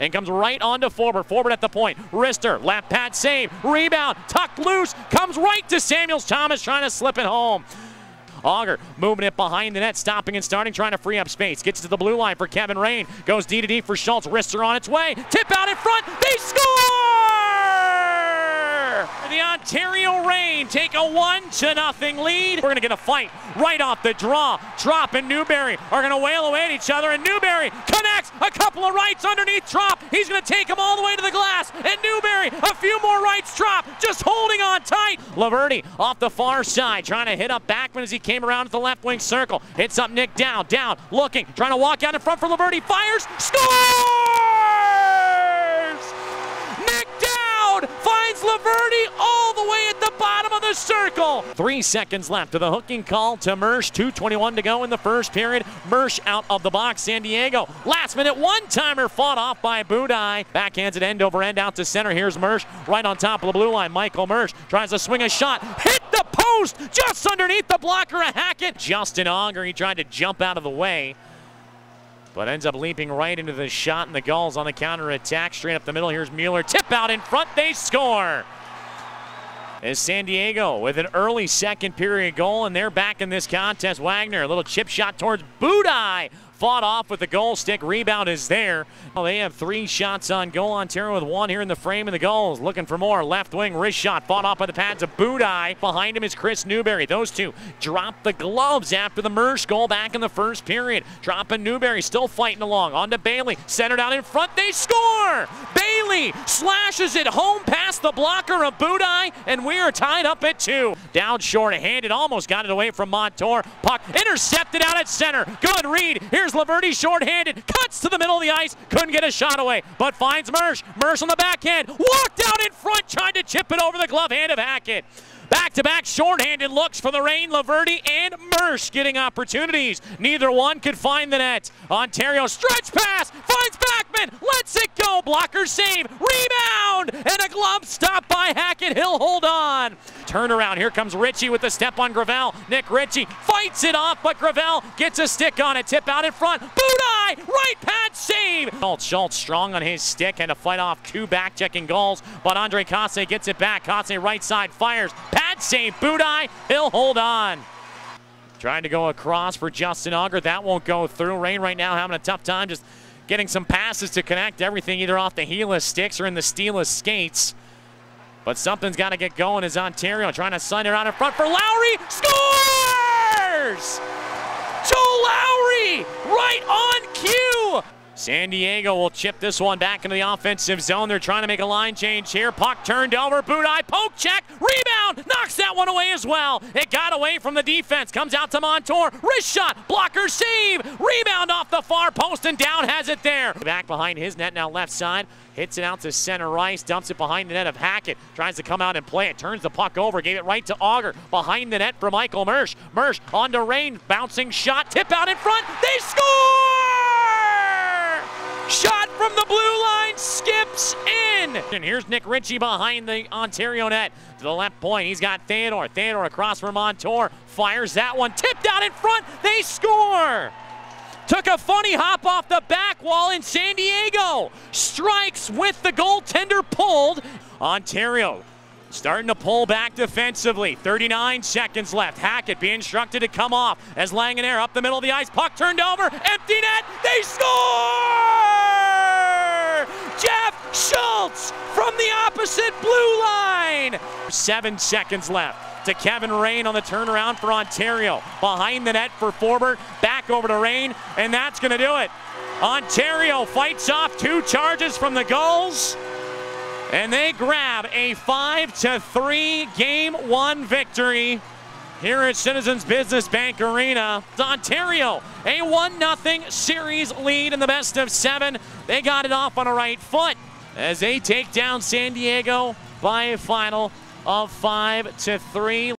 and comes right on to Forbort. Forbort at the point. Wrister, lap pad save, rebound, tucked loose, comes right to Samuels Thomas trying to slip it home. Auger moving it behind the net, stopping and starting, trying to free up space. Gets to the blue line for Kevin Raine. Goes D to D for Schultz. Wrister on its way. Tip out in front. They score! The Ontario Rams take a 1-0 lead. We're going to get a fight right off the draw. Tropp and Newberry are going to wail away at each other, and Newberry connects a couple of rights underneath Tropp. He's going to take him all the way to the glass, and Newberry, a few more rights. Tropp just holding on tight. LoVerde off the far side, trying to hit up Backman as he came around at the left wing circle. Hits up Nick Dowd. Dowd looking, trying to walk out in front for LoVerde. Fires, scores! Nick Dowd finds LoVerde all the way at the bottom of the circle. 3 seconds left to the hooking call to Mersch. 2:21 to go in the first period. Mersch out of the box, San Diego. Last minute one-timer fought off by Budaj. Backhands it end over end out to center. Here's Mersch right on top of the blue line. Michael Mersch tries to swing a shot. Hit the post just underneath the blocker of Hackett. Justin Auger, he tried to jump out of the way, but ends up leaping right into the shot, and the Gulls on the counter-attack straight up the middle. Here's Mueller. Tip out in front. They score. Is San Diego with an early second period goal, and they're back in this contest. Wagner, a little chip shot towards Budaj. Fought off with the goal stick. Rebound is there. Well, they have 3 shots on goal. Ontario with 1 here in the frame, and the Gulls looking for more. Left wing wrist shot. Fought off by the pads of Budaj. Behind him is Chris Newberry. Those two drop the gloves after the Mersch goal back in the first period. Dropping Newberry, still fighting along. On to Bailey. Centered out in front. They score! Bailey slashes it home past the blocker of Budaj, and we are tied up at 2. Down short of hand. It almost got it away from Montour. Puck intercepted out at center. Good read. Here's LoVerde shorthanded, cuts to the middle of the ice, couldn't get a shot away, but finds Mersch. Mersch on the backhand, walked out in front, tried to chip it over the glove hand of Hackett. Back-to-back shorthanded looks for the Raine, LoVerde and Mersch getting opportunities. Neither one could find the net. Ontario stretch pass, finds Backman, lets it go, blocker save, rebound, and a glove stop by Hackett. He'll hold on. Turnaround, here comes Ritchie with the step on Gravel. Nick Ritchie fights it off, but Gravel gets a stick on it. Tip out in front, Budaj, right pad save. Schultz strong on his stick, had to fight off 2 back-checking goals, but Andre Kossila gets it back. Kossila right side fires. Pad save, Budaj, he'll hold on. Trying to go across for Justin Auger, that won't go through. Raine right now having a tough time just getting some passes to connect everything, either off the heel of sticks or in the steel of skates. But something's got to get going as Ontario trying to send it out in front for Lowry, scores! Joe Lowry, right on cue! San Diego will chip this one back into the offensive zone. They're trying to make a line change here. Puck turned over. Budaj, poke check, rebound, knocks that one away as well. It got away from the defense. Comes out to Montour. Wrist shot, blocker save, rebound off the far post, and Down has it there. Back behind his net now, left side. Hits it out to center Rice, dumps it behind the net of Hackett, tries to come out and play it, turns the puck over, gave it right to Auger, behind the net for Michael Mersch. Mersch on to Raine, bouncing shot, tip out in front, they score! Shot from the blue line, skips in! And here's Nick Ritchie behind the Ontario net, to the left point, he's got Theodore, Theodore across from Montour, fires that one, tipped out in front, they score! Took a funny hop off the back wall in San Diego. Strikes with the goaltender pulled. Ontario starting to pull back defensively. 39 seconds left. Hackett being instructed to come off as Langenair up the middle of the ice. Puck turned over. Empty net. They score! Jeff Schultz from the opposite blue line. 7 seconds left. To Kevin Raine on the turnaround for Ontario. Behind the net for Forbort, back over to Raine, and that's going to do it. Ontario fights off 2 charges from the Gulls, and they grab a 5-3 Game 1 victory here at Citizens Business Bank Arena. Ontario, a 1-0 series lead in the best of 7. They got it off on a right foot as they take down San Diego by a final of 5-3.